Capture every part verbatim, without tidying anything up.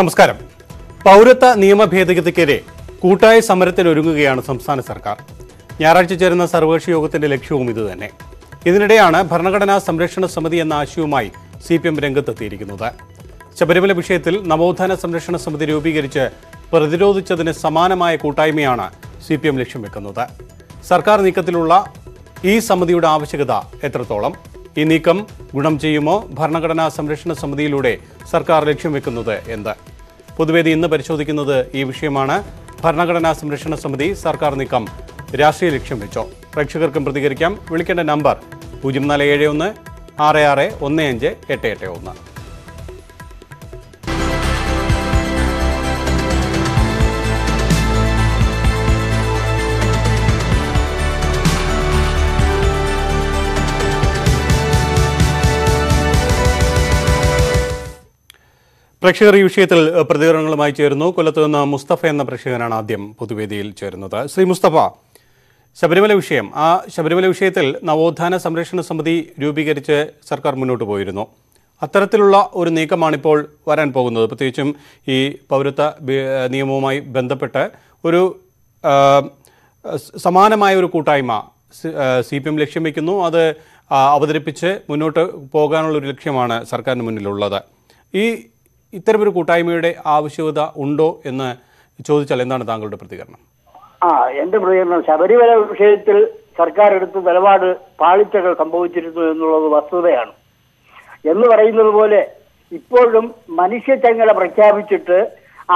നമസ്കാരം. പൗരത്വ നിയമ ഭേദഗതിക്കെതിരെ കൂട്ടായ സമരത്തിനൊരുങ്ങുകയാണ് സംസ്ഥാന സർക്കാർ. ഞായറാഴ്ച ചേരുന്ന സർവകക്ഷി യോഗത്തിന്റെ ലക്ഷ്യവും ഇതുതന്നെ. ഇതിനിടെയാണ് ഭരണഘടനാ സംരക്ഷണ സമിതി എന്ന ആശയവുമായി സി പി എം രംഗത്തെത്തിയിരിക്കുന്നത്. ശബരിമല വിഷയത്തിൽ നവോത്ഥാന സംരക്ഷണ സമിതി രൂപീകരിച്ച് പ്രതിരോധിച്ചതിന് സമാനമായ കൂട്ടായ്മയാണ് സി പി എം ലക്ഷ്യം വെക്കുന്നത്. സർക്കാർ നീക്കത്തിലുള്ള ഈ സമിതിയുടെ ആവശ്യകത എത്രത്തോളം, ഈ നീക്കം ഗുണം ചെയ്യുമോ, ഭരണഘടനാ സംരക്ഷണ സമിതിയിലൂടെ സർക്കാർ ലക്ഷ്യം വെക്കുന്നത് എന്ത്? പൊതുവേദി ഇന്ന് പരിശോധിക്കുന്നത് ഈ വിഷയമാണ്. ഭരണഘടനാ സംരക്ഷണ സമിതി സർക്കാർ നീക്കം രാഷ്ട്രീയ ലക്ഷ്യം വെച്ചോ? പ്രേക്ഷകർക്കും പ്രതികരിക്കാം. വിളിക്കേണ്ട നമ്പർ പൂജ്യം നാല് ഏഴ് ഒന്ന് ആറ് ആറ് ഒന്ന് അഞ്ച് എട്ട് എട്ട് ഒന്ന്. പ്രേക്ഷകർ ഈ വിഷയത്തിൽ പ്രതികരണങ്ങളുമായി ചേരുന്നു. കൊല്ലത്ത് നിന്ന് മുസ്തഫ എന്ന പ്രേക്ഷകനാണ് ആദ്യം പൊതുവേദിയിൽ ചേരുന്നത്. ശ്രീ മുസ്തഫ, ശബരിമല വിഷയം ആ ശബരിമല വിഷയത്തിൽ നവോത്ഥാന സംരക്ഷണ സമിതി രൂപീകരിച്ച് സർക്കാർ മുന്നോട്ട് പോയിരുന്നു. അത്തരത്തിലുള്ള ഒരു നീക്കമാണിപ്പോൾ വരാൻ പോകുന്നത്. പ്രത്യേകിച്ചും ഈ പൗരത്വ നിയമവുമായി ബന്ധപ്പെട്ട് ഒരു സമാനമായ ഒരു കൂട്ടായ്മ സി പി എം ലക്ഷ്യം വയ്ക്കുന്നു. അത് അവതരിപ്പിച്ച് മുന്നോട്ട് പോകാനുള്ളൊരു ലക്ഷ്യമാണ് സർക്കാരിന് മുന്നിലുള്ളത്. ഈ ഇത്തരമൊരു കൂട്ടായ്മയുടെ ആവശ്യകത ഉണ്ടോ എന്ന് ചോദിച്ചാൽ എന്താണ് താങ്കളുടെ പ്രതികരണം? ആ, എന്റെ പ്രതികരണം, ശബരിമല വിഷയത്തിൽ സർക്കാർ എടുത്ത നിലപാട് പാളിച്ചകൾ സംഭവിച്ചിരുന്നു എന്നുള്ളത് വസ്തുതയാണ്. എന്ന് പറയുന്നത് പോലെ ഇപ്പോഴും മനുഷ്യചങ്ങല പ്രഖ്യാപിച്ചിട്ട്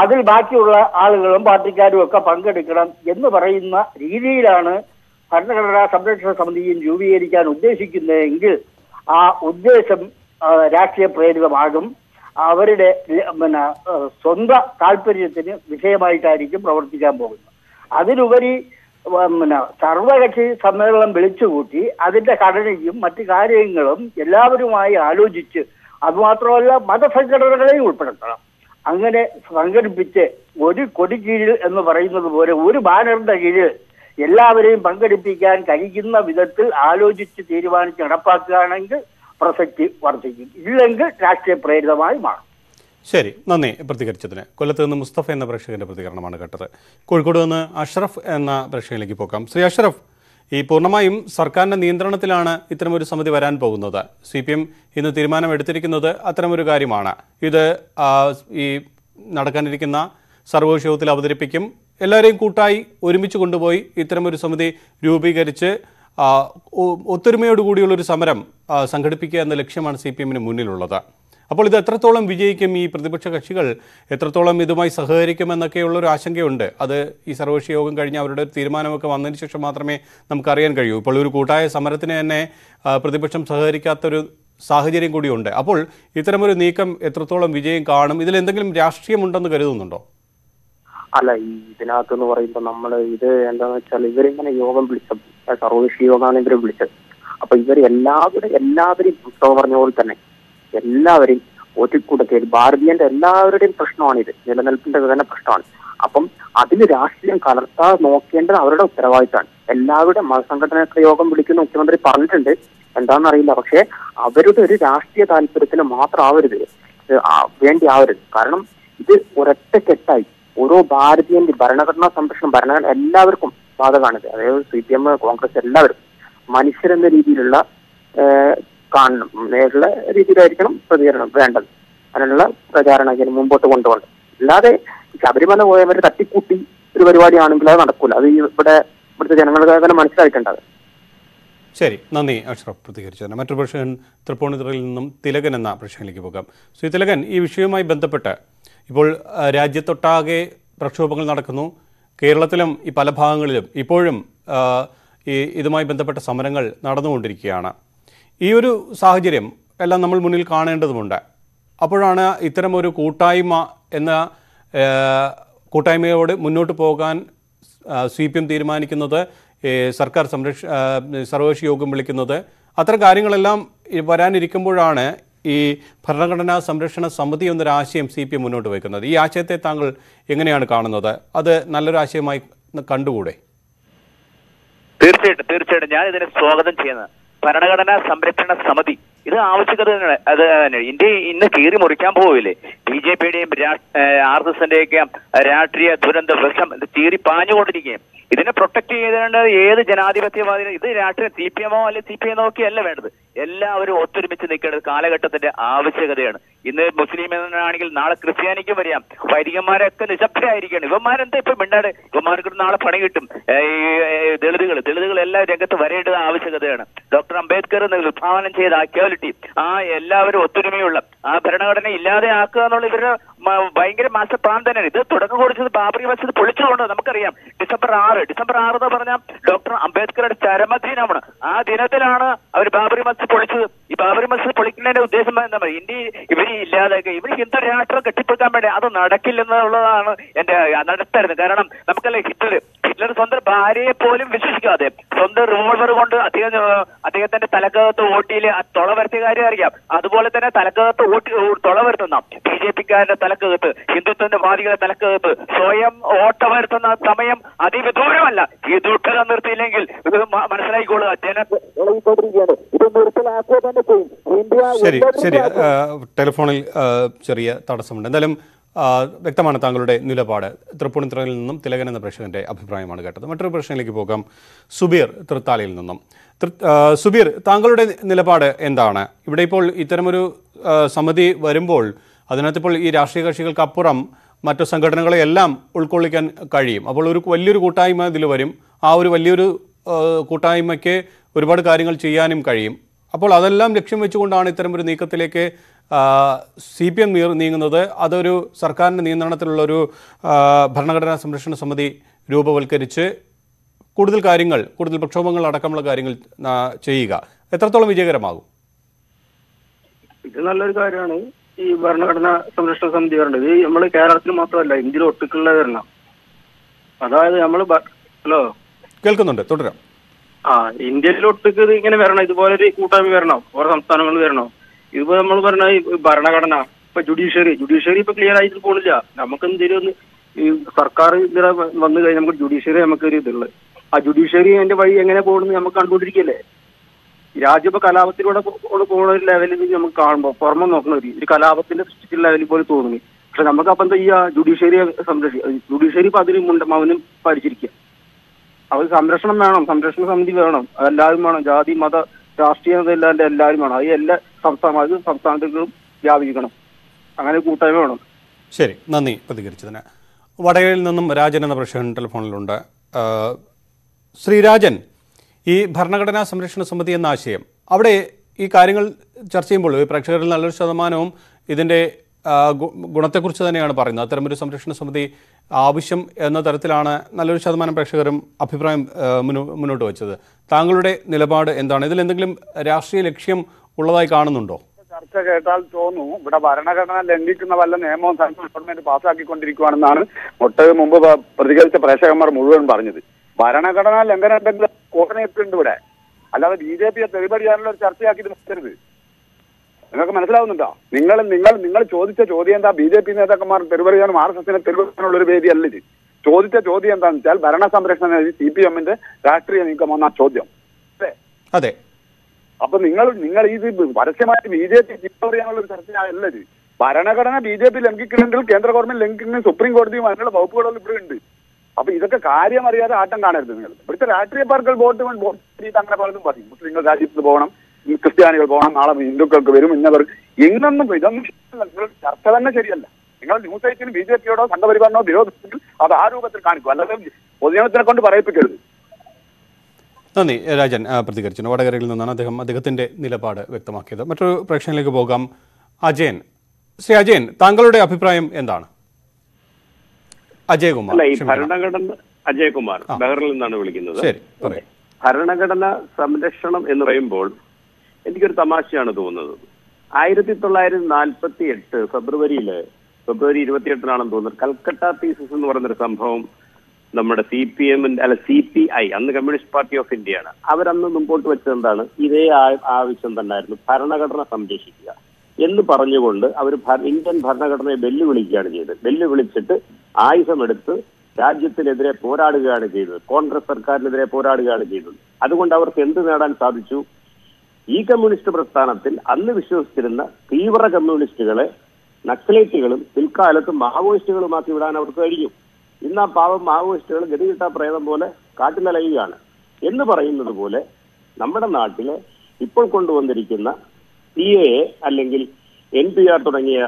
അതിൽ ബാക്കിയുള്ള ആളുകളും പാർട്ടിക്കാരും ഒക്കെ പങ്കെടുക്കണം എന്ന് പറയുന്ന രീതിയിലാണ് ഭരണഘടനാ സംരക്ഷണ സമിതിയും രൂപീകരിക്കാൻ ഉദ്ദേശിക്കുന്നതെങ്കിൽ ആ ഉദ്ദേശം രാഷ്ട്രീയ പ്രേരിതമാകും. അവരുടെ പിന്നെ സ്വന്തം താല്പര്യത്തിന് വിഷയമായിട്ടായിരിക്കും പ്രവർത്തിക്കാൻ പോകുന്നത്. അതിലുപരി പിന്നെ സർവകക്ഷി സമ്മേളനം വിളിച്ചുകൂട്ടി അതിന്റെ ഘടനയും മറ്റു കാര്യങ്ങളും എല്ലാവരുമായി ആലോചിച്ച്, അതുമാത്രമല്ല മതസംഘടനകളെയും ഉൾപ്പെടുത്തണം. അങ്ങനെ സംഘടിപ്പിച്ച് ഒരു കൊടി കീഴിൽ എന്ന് പറയുന്നത് പോലെ ഒരു ബാനറിന്റെ കീഴിൽ എല്ലാവരെയും പങ്കെടുപ്പിക്കാൻ കഴിയുന്ന വിധത്തിൽ ആലോചിച്ച് തീരുമാനിച്ച് നടപ്പാക്കുകയാണെങ്കിൽ പ്രസക്തി വർദ്ധിക്കും, ഇല്ലെങ്കിൽ രാഷ്ട്രീയ പ്രേരിതമായി മാറും. ശരി, നന്ദി പ്രതികരിച്ചതിന്. കൊല്ലത്ത് നിന്ന് മുസ്തഫ എന്ന പ്രേക്ഷകന്റെ പ്രതികരണമാണ് കേട്ടത്. കോഴിക്കോട് നിന്ന് അഷ്റഫ് എന്ന പ്രേക്ഷകനിലേക്ക് പോകാം. ശ്രീ അഷ്റഫ്, ഈ പൂർണ്ണമായും സർക്കാരിന്റെ നിയന്ത്രണത്തിലാണ് ഇത്തരമൊരു സമിതി വരാൻ പോകുന്നത്. സി പി എം ഇന്ന് തീരുമാനമെടുത്തിരിക്കുന്നത് അത്തരമൊരു കാര്യമാണ്. ഇത് ഈ നടക്കാനിരിക്കുന്ന സർവകക്ഷി യോഗത്തിൽ അവതരിപ്പിക്കും. എല്ലാവരെയും കൂട്ടായി ഒരുമിച്ച് കൊണ്ടുപോയി ഇത്തരമൊരു സമിതി രൂപീകരിച്ച് ഒത്തൊരുമയോടുകൂടിയുള്ളൊരു സമരം സംഘടിപ്പിക്കുക എന്ന ലക്ഷ്യമാണ് സി പി എമ്മിന് മുന്നിലുള്ളത്. അപ്പോൾ ഇത് എത്രത്തോളം വിജയിക്കും? ഈ പ്രതിപക്ഷ കക്ഷികൾ എത്രത്തോളം ഇതുമായി സഹകരിക്കുമെന്നൊക്കെയുള്ളൊരു ആശങ്കയുണ്ട്. അത് ഈ സർവകക്ഷി യോഗം കഴിഞ്ഞ് അവരുടെ തീരുമാനമൊക്കെ വന്നതിന് ശേഷം മാത്രമേ നമുക്കറിയാൻ കഴിയൂ. ഇപ്പോൾ ഒരു കൂട്ടായ സമരത്തിന് തന്നെ പ്രതിപക്ഷം സഹകരിക്കാത്തൊരു സാഹചര്യം കൂടിയുണ്ട്. അപ്പോൾ ഇത്തരമൊരു നീക്കം എത്രത്തോളം വിജയം കാണും? ഇതിലെന്തെങ്കിലും രാഷ്ട്രീയമുണ്ടെന്ന് കരുതുന്നുണ്ടോ? അല്ല, ഈ ഇതിനകത്തെന്ന് പറയുമ്പോൾ നമ്മൾ ഇത് എന്താണെന്ന് വെച്ചാൽ, ഇവരിങ്ങനെ യോഗം വിളിച്ചത്, സർവകക്ഷി യോഗമാണ് ഇവർ വിളിച്ചത്. അപ്പൊ ഇവർ എല്ലാവരും എല്ലാവരെയും പുസ്തകം പറഞ്ഞ പോലെ തന്നെ എല്ലാവരെയും ഒറ്റിക്കൂടത്തിൽ ഭാരതീയന്റെ എല്ലാവരുടെയും പ്രശ്നമാണിത്, നിലനിൽപ്പിന്റെ തന്നെ പ്രശ്നമാണ്. അപ്പം അതിന് രാഷ്ട്രീയം കലർത്താൻ നോക്കേണ്ടത് അവരുടെ ഉത്തരവാദിത്തമാണ്. എല്ലാവരുടെ മതസംഘടന യോഗം വിളിക്കുന്ന മുഖ്യമന്ത്രി പറഞ്ഞിട്ടുണ്ട്, എന്താണെന്നറിയില്ല. പക്ഷെ അവരുടെ ഒരു രാഷ്ട്രീയ താല്പര്യത്തിന് മാത്രം ആവരുത്, വേണ്ടി ആവരുത്. കാരണം ഇത് ഒരൊറ്റക്കെട്ടായി ഓരോ ഭാരതീയന്റെ ഭരണഘടനാ സംരക്ഷണം, ഭരണഘടന എല്ലാവർക്കും ബാധകാണിത്. അതായത് സി പി എം, കോൺഗ്രസ് എല്ലാവരും മനുഷ്യരെന്ന രീതിയിലുള്ള കാണണം, നേരിട്ടുള്ള രീതിയിലായിരിക്കണം പ്രതികരണം വേണ്ടത്. അതിനുള്ള പ്രചാരണം ഇതിന് മുമ്പോട്ട് കൊണ്ടുപോകണം. അല്ലാതെ ശബരിമല പോയവർ തട്ടിക്കൂട്ടി ഒരു പരിപാടിയാണെങ്കിൽ അത് നടക്കൂല. അത് ഇവിടെ ഇവിടുത്തെ ജനങ്ങൾക്ക് തന്നെ മനസ്സിലായിട്ടുണ്ടാകും. ശരി, നന്ദി അഷ്റഫ് പ്രതികരിച്ചു. മറ്റൊരു പ്രശ്നം തൃപ്പൂണിത്തുറയിൽ നിന്നും തിലകൻ എന്ന പ്രശ്നത്തിലേക്ക് പോകാം. ശ്രീ തിലകൻ, ഈ വിഷയവുമായി ബന്ധപ്പെട്ട് ഇപ്പോൾ രാജ്യത്തൊട്ടാകെ പ്രക്ഷോഭങ്ങൾ നടക്കുന്നു. കേരളത്തിലും ഈ പല ഭാഗങ്ങളിലും ഇപ്പോഴും ഈ ഇതുമായി ബന്ധപ്പെട്ട സമരങ്ങൾ നടന്നുകൊണ്ടിരിക്കുകയാണ്. ഈ ഒരു സാഹചര്യം എല്ലാം നമ്മൾ മുന്നിൽ കാണേണ്ടതുണ്ട്. അപ്പോഴാണ് ഇത്തരം ഒരു കൂട്ടായ്മ എന്ന കൂട്ടായ്മയോട് മുന്നോട്ട് പോകാൻ സി പി എം തീരുമാനിക്കുന്നത്, സർക്കാർ സംരക്ഷ സർവകക്ഷി യോഗം വിളിക്കുന്നത്. അത്തരം കാര്യങ്ങളെല്ലാം വരാനിരിക്കുമ്പോഴാണ് ഈ ഭരണഘടനാ സംരക്ഷണ സമിതി എന്നൊരാശയം സി പി എം മുന്നോട്ട് വയ്ക്കുന്നത്. ഈ ആശയത്തെ താങ്കൾ എങ്ങനെയാണ് കാണുന്നത്? അത് നല്ലൊരാശയമായി കണ്ടുകൂടെ? തീർച്ചയായിട്ടും തീർച്ചയായിട്ടും ഞാൻ ഇതിനെ സ്വാഗതം ചെയ്യുന്നത്. ഭരണഘടനാ സംരക്ഷണ സമിതി ഇത് ആവശ്യകതയാണ്. അത് ഇന്ത്യ ഇന്ന് കീറി മുറിക്കാൻ പോവില്ലേ? ബി ജെ പിയുടെയും ആർ എസ് എസിന്റെയൊക്കെ രാഷ്ട്രീയ ദുരന്ത വൃക്ഷം കീറി പാഞ്ഞുകൊണ്ടിരിക്കുകയും ഇതിനെ പ്രൊട്ടക്ട് ചെയ്തേണ്ട ഏത് ജനാധിപത്യവാദിനും ഇത് രാഷ്ട്രീയ സി പി എമ്മോ അല്ലെങ്കിൽ സി പി എം ഒക്കെയല്ല വേണ്ടത്. എല്ലാവരും ഒത്തൊരുമിച്ച് നിൽക്കേണ്ടത് കാലഘട്ടത്തിന്റെ ആവശ്യകതയാണ്. ഇന്ന് മുസ്ലിം ആണെങ്കിൽ നാളെ ക്രിസ്ത്യാനിക്കും വരാം. വൈദികന്മാരൊക്കെ നിശബ്ദരായിരിക്കുകയാണ്. ഇവന്മാരെന്താ ഇപ്പൊ മിണ്ടാട്? ഇവന്മാർക്ക് നാളെ പണി കിട്ടും. ഈ ദളിതുകൾ ദളിതുകൾ എല്ലാ രംഗത്ത് വരേണ്ടത് ആവശ്യകതയാണ്. ഡോക്ടർ അംബേദ്കർ വിഭാവനം ചെയ്ത ആ ഇക്വാലിറ്റി, ആ എല്ലാവരും ഒത്തൊരുമയുള്ള ആ ഭരണഘടന ഇല്ലാതെ ആക്കുക എന്നുള്ള ഇവരുടെ ഭയങ്കര മാസ പ്ലാൻ തന്നെയാണ്. ഇത് തുടക്കം കുറിച്ചത് ബാബറി മസ്ജിദ് പൊളിച്ചുകൊണ്ട് നമുക്കറിയാം. ഡിസംബർ ആറ് ഡിസംബർ ആറ് എന്ന് പറഞ്ഞാൽ ഡോക്ടർ അംബേദ്കറുടെ ചരമദിനമാണ്. ആ ദിനത്തിലാണ് അവർ ബാബറി മസ്ജിദ് പൊളിച്ചത്. ഈ ബാബറി മസ്ജിദ് പൊളിക്കുന്നതിന്റെ ഉദ്ദേശം എന്താ? ഇന്ത്യ ഇവര് ഇല്ലാതാക്കുക, ഇവർ ഹിന്ദു രാഷ്ട്രം കെട്ടിപ്പടുക്കാൻ വേണ്ടി. അത് നടക്കില്ലെന്നുള്ളതാണ് എന്റെ നടത്തായിരുന്നു. കാരണം നമുക്കല്ലേ ഹിറ്റ്ലർ ഹിറ്റ്ലർ സ്വന്തം ഭാര്യയെ പോലും വിശ്വസിക്കാതെ സ്വന്തം റിവോൾവർ കൊണ്ട് അദ്ദേഹം അദ്ദേഹത്തിന്റെ തലക്കകത്ത് ഓട്ടിയിൽ തുള വരുത്തിയ കാര്യം അറിയാം. അതുപോലെ തന്നെ തലക്കകത്ത് ഓട്ടി തുള വരുത്തുന്ന ബി ജെ പിക്കാരുടെ തലക്കകത്ത്, ഹിന്ദുത്വന്റെ വാദികളുടെ തലക്കകത്ത് സ്വയം ഓട്ട വരുത്തുന്ന സമയം അതിവിദൂരമല്ല. ഈ ദുഃഖം നിർത്തിയില്ലെങ്കിൽ ഇത് മനസ്സിലാക്കിക്കൊള്ളുക, ജനകൊണ്ടിരിക്കുകയാണ്. ഇത് നിർത്തലാക്കുക തന്നെ ചെയ്യും. ശരി ശരി ടെലിഫോണിൽ ചെറിയ തടസ്സമുണ്ട്. എന്തായാലും വ്യക്തമാണ് താങ്കളുടെ നിലപാട്. തൃപ്പൂണിത്തുറയിൽ നിന്നും തിലകൻ എന്ന പ്രേക്ഷകൻ്റെ അഭിപ്രായമാണ് കേട്ടത്. മറ്റൊരു പ്രശ്നത്തിലേക്ക് പോകാം. സുബീർ തൃത്താലയിൽ നിന്നും. സുബീർ, താങ്കളുടെ നിലപാട് എന്താണ്? ഇവിടെ ഇപ്പോൾ ഇത്തരമൊരു സമിതി വരുമ്പോൾ അതിനകത്തിപ്പോൾ ഈ രാഷ്ട്രീയ കക്ഷികൾക്ക് അപ്പുറം മറ്റു സംഘടനകളെയെല്ലാം ഉൾക്കൊള്ളിക്കാൻ കഴിയും. അപ്പോൾ ഒരു വലിയൊരു കൂട്ടായ്മ ഇതിൽ വരും. ആ ഒരു വലിയൊരു കൂട്ടായ്മയ്ക്ക് ഒരുപാട് കാര്യങ്ങൾ ചെയ്യാനും കഴിയും. അപ്പോൾ അതെല്ലാം ലക്ഷ്യം വെച്ചുകൊണ്ടാണ് ഇത്തരമൊരു നീക്കത്തിലേക്ക് സി പി എം നീങ്ങുന്നത്. അതൊരു സർക്കാരിൻ്റെ നിയന്ത്രണത്തിലുള്ളൊരു ഭരണഘടനാ സംരക്ഷണ സമിതി രൂപവൽക്കരിച്ച് കൂടുതൽ കാര്യങ്ങൾ, കൂടുതൽ പ്രക്ഷോഭങ്ങൾ അടക്കമുള്ള കാര്യങ്ങൾ ചെയ്യുക എത്രത്തോളം വിജയകരമാകും? ഇത് നല്ലൊരു കാര്യമാണ് ഈ ഭരണഘടനാ സംരക്ഷണ സമിതി വരേണ്ടത്. ഇത് നമ്മൾ കേരളത്തിൽ മാത്രമല്ല, ഇന്ത്യയിൽ ഒട്ടുക്കുള്ള വരണം. അതായത് നമ്മൾ ഹലോ കേൾക്കുന്നുണ്ട്, തുടരാം. ആ ഇന്ത്യയിൽ ഒട്ടുക്ക് ഇത് ഇങ്ങനെ വരണം, ഇതുപോലെ ഒരു കൂട്ടായ്മ വരണം, ഓരോ സംസ്ഥാനങ്ങളിൽ വരണം. ഇതിപ്പോ നമ്മൾ പറഞ്ഞ ഭരണഘടന, ഇപ്പൊ ജുഡീഷ്യറി ജുഡീഷ്യറി ഇപ്പൊ ക്ലിയർ ആയിട്ട് പോണില്ല. നമുക്ക് എന്തെങ്കിലും ഒന്ന് ഈ സർക്കാർ ഇതിനെ വന്നു കഴിഞ്ഞാൽ നമുക്ക് ജുഡീഷ്യറി നമുക്കൊരു ഇതുള്ളത്. ആ ജുഡീഷ്യറി അതിന്റെ വഴി എങ്ങനെ പോകണമെന്ന് നമുക്ക് കണ്ടുകൊണ്ടിരിക്കല്ലേ. രാജ്യം ഇപ്പൊ കലാപത്തിലൂടെ പോകുന്ന ഒരു ലെവലിൽ നമുക്ക് കാണുമ്പോൾ പുറമെ നോക്കുന്നത് ഒരു കലാപത്തിന്റെ സൃഷ്ടിക്കുന്ന ലെവലിൽ പോലെ തോന്നുന്നു. പക്ഷെ നമുക്ക് അപ്പം എന്താ ഈ ജുഡീഷ്യറിയെ സംരക്ഷിക്കുക? ജുഡീഷ്യറി ഇപ്പൊ അതിന് മൗനം പാലിച്ചിരിക്കുക. അവർ സംരക്ഷണം വേണം, സംരക്ഷണ സമിതി വേണം, എല്ലാവരും വേണം. ജാതി മത രാഷ്ട്രീയത ഇല്ലാതെ എല്ലാവരും വേണം. അത് എല്ലാ സംസ്ഥാന സംസ്ഥാനത്തേക്കും വ്യാപിക്കണം. അങ്ങനെ കൂട്ടായ്മ വേണം. ശരി, നന്ദി പ്രതികരിച്ചതിന്. വടകരയിൽ നിന്നും രാജൻ എന്ന പ്രശ്നം ടെലിഫോണിലുണ്ട്. ശ്രീരാജൻ, ഈ ഭരണഘടനാ സംരക്ഷണ സമിതി എന്ന ആശയം, അവിടെ ഈ കാര്യങ്ങൾ ചർച്ച ചെയ്യുമ്പോൾ പ്രേക്ഷകരിൽ നല്ലൊരു ശതമാനവും ഇതിൻ്റെ ഗുണത്തെക്കുറിച്ച് തന്നെയാണ് പറയുന്നത്. അത്തരമൊരു സംരക്ഷണ സമിതി ആവശ്യം എന്ന തരത്തിലാണ് നല്ലൊരു ശതമാനം പ്രേക്ഷകരും അഭിപ്രായം മുന്നോട്ട് വെച്ചത്. താങ്കളുടെ നിലപാട് എന്താണ്? ഇതിൽ എന്തെങ്കിലും രാഷ്ട്രീയ ലക്ഷ്യം ഉള്ളതായി കാണുന്നുണ്ടോ? ചർച്ച കേട്ടാൽ തോന്നും ഇവിടെ ഭരണഘടന ലംഘിക്കുന്ന വല്ല നിയമവും സെൻട്രൽ ഗവൺമെന്റ് പാസ്സാക്കിക്കൊണ്ടിരിക്കുകയാണെന്നാണ് ഒട്ടേറെ മുമ്പ് പ്രതികരിച്ച പ്രേക്ഷകന്മാർ മുഴുവൻ പറഞ്ഞത്. ഭരണഘടനാ ലംഘനം കോട്ടനയുണ്ട് ഇവിടെ, അല്ലാതെ ബി ജെ പിയെ തെളിപടിയാനുള്ള ഒരു ചർച്ചയാക്കി ഇത് നിർത്തരുത്. നിങ്ങൾക്ക് മനസ്സിലാവുന്നുണ്ടോ? നിങ്ങൾ നിങ്ങൾ നിങ്ങൾ ചോദിച്ച ചോദ്യം എന്താ? ബി ജെ പി നേതാക്കന്മാർ തെരുവറിയാനും ആർ എസ് എസിനെ തെരുവറിയാനുള്ള ഒരു വേദി അല്ല ഇത്. ചോദിച്ച ചോദ്യം എന്താണെന്ന് വെച്ചാൽ ഭരണ സംരക്ഷണ സി പി എമ്മിന്റെ രാഷ്ട്രീയ നീക്കമെന്ന ചോദ്യം. അതെ, അപ്പൊ നിങ്ങൾ നിങ്ങൾ ഇത് പരസ്യമായിട്ട് ബി ജെ പി തിരിച്ചറിയാനുള്ള ഒരു ചർച്ചയല്ല ഇത്. ഭരണഘടന ബി ജെ പി ലംഘിക്കുന്നുണ്ടെങ്കിൽ കേന്ദ്ര ഗവൺമെന്റ് ലംഘിക്കുന്ന സുപ്രീം കോടതിയും അതിനുള്ള വകുപ്പുകളും ഇവിടെ ഉണ്ട്. അപ്പൊ ഇതൊക്കെ കാര്യം അറിയാതെ ആട്ടം കാണരുത്. നിങ്ങൾ ഇവിടുത്തെ രാഷ്ട്രീയ പാർട്ടികൾ വോട്ട് വോട്ട് അങ്ങനെ പലതും പറയും. മുസ്ലിങ്ങൾ രാജ്യത്ത് പോകണം, ക്രിസ്ത്യാനികൾ പോകണം, നാളെ ഹിന്ദുക്കൾക്ക് വരും എന്നവർ എങ്ങനൊന്നും ഇതൊന്നും ചർച്ച തന്നെ ശരിയല്ല. നിങ്ങൾ ന്യൂസ് ഐറ്റിന് ബി ജെ പിയോടോ സംഘപരിവാറിനോ വിരോധിച്ചെങ്കിൽ അത് ആ രൂപത്തിൽ കാണിക്കും, അല്ലാതെ പൊതുജനത്തിനെ കൊണ്ട് പറയിപ്പിക്കരുത്. നന്ദി, രാജൻ പ്രതികരിച്ചു. വടകരയിൽ നിന്നാണ് അദ്ദേഹം അദ്ദേഹത്തിന്റെ നിലപാട് വ്യക്തമാക്കിയത്. മറ്റൊരു പ്രേക്ഷകനിലേക്ക് പോകാം. അജയൻ, ശ്രീ അജയൻ, താങ്കളുടെ അഭിപ്രായം എന്താണ്? അജയകുമാർ, ഭരണഘടന അജയകുമാർ, ബഹറിൽ നിന്നാണ് വിളിക്കുന്നത്. ശരി, ഭരണഘടന സംരക്ഷണം എന്ന് പറയുമ്പോൾ എനിക്കൊരു തമാശയാണ് തോന്നുന്നത്. ആയിരത്തി തൊള്ളായിരത്തി നാൽപ്പത്തി എട്ട് ഫെബ്രുവരിയില് ഫെബ്രുവരി ഇരുപത്തിയെട്ടിനാണെന്ന് തോന്നുന്നത് കൽക്കട്ട തീസിസ് എന്ന് പറയുന്നൊരു സംഭവം നമ്മുടെ സി പി എമ്മിന്റെ അല്ല സി പി ഐ അന്ന് കമ്മ്യൂണിസ്റ്റ് പാർട്ടി ഓഫ് ഇന്ത്യയാണ്. അവരന്ന് മുമ്പോട്ട് വെച്ചത് എന്താണ്? ഇതേ ആവശ്യം തന്നെയായിരുന്നു, ഭരണഘടന സംരക്ഷിക്കുക എന്ന് പറഞ്ഞുകൊണ്ട് അവർ ഇന്ത്യൻ ഭരണഘടനയെ വെല്ലുവിളിക്കുകയാണ് ചെയ്തത്. വെല്ലുവിളിച്ചിട്ട് ആയുധമെടുത്ത് രാജ്യത്തിനെതിരെ പോരാടുകയാണ് ചെയ്തത്, കോൺഗ്രസ് സർക്കാരിനെതിരെ പോരാടുകയാണ് ചെയ്തത്. അതുകൊണ്ട് അവർക്ക് എന്ത് നേടാൻ സാധിച്ചു? ഈ കമ്മ്യൂണിസ്റ്റ് പ്രസ്ഥാനത്തിൽ അന്ന് വിശ്വസിച്ചിരുന്ന തീവ്ര കമ്മ്യൂണിസ്റ്റുകളെ നക്സലേറ്റുകളും പിൽക്കാലത്ത് മാവോയിസ്റ്റുകളുമാക്കി വിടാൻ അവർക്ക് കഴിയും. ഇന്ന് ആ പാവം മാവോയിസ്റ്റുകൾ ഗതികിട്ടാ പ്രേതം പോലെ കാട്ടിലലയുകയാണ് എന്ന് പറയുന്നത് പോലെ നമ്മുടെ നാട്ടിലെ ഇപ്പോൾ കൊണ്ടുവന്നിരിക്കുന്ന പി എ അല്ലെങ്കിൽ എൻ പി ആർ തുടങ്ങിയ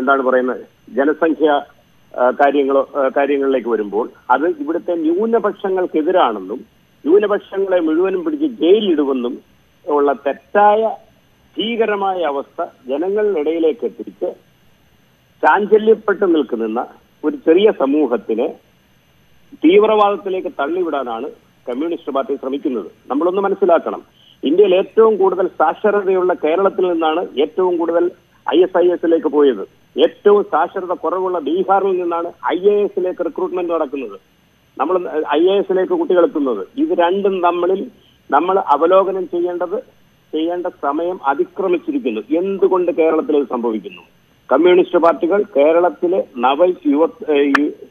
എന്താണ് പറയുന്നത് ജനസംഖ്യ കാര്യങ്ങളോ കാര്യങ്ങളിലേക്ക് വരുമ്പോൾ അത് ഇവിടുത്തെ ന്യൂനപക്ഷങ്ങൾക്കെതിരാണെന്നും ന്യൂനപക്ഷങ്ങളെ മുഴുവനും പിടിച്ച് ജയിലിടുമെന്നും ഉള്ള തെറ്റായ ഭീകരമായ അവസ്ഥ ജനങ്ങളിലിടയിലേക്ക് എത്തിച്ച് ചാഞ്ചല്യപ്പെട്ട് നിൽക്കുന്ന ഒരു ചെറിയ സമൂഹത്തിനെ തീവ്രവാദത്തിലേക്ക് തള്ളിവിടാനാണ് കമ്മ്യൂണിസ്റ്റ് പാർട്ടി ശ്രമിക്കുന്നത്. നമ്മളൊന്ന് മനസ്സിലാക്കണം, ഇന്ത്യയിൽ ഏറ്റവും കൂടുതൽ സാക്ഷരതയുള്ള കേരളത്തിൽ നിന്നാണ് ഏറ്റവും കൂടുതൽ ഐ എസ് ഐ എസിലേക്ക് പോയത്. ഏറ്റവും സാക്ഷരത കുറവുള്ള ബീഹാറിൽ നിന്നാണ് ഐ എ എസിലേക്ക് റിക്രൂട്ട്മെന്റ് നടക്കുന്നത്, നമ്മൾ ഐ എ എസിലേക്ക് കുട്ടികളെത്തുന്നത്. ഇത് രണ്ടും നമ്മളിൽ നമ്മൾ അവലോകനം ചെയ്യേണ്ടത് ചെയ്യേണ്ട സമയം അതിക്രമിച്ചിരിക്കുന്നു. എന്തുകൊണ്ട് കേരളത്തിൽ ഇത് സംഭവിക്കുന്നു? കമ്മ്യൂണിസ്റ്റ് പാർട്ടികൾ കേരളത്തിലെ നവ യുവ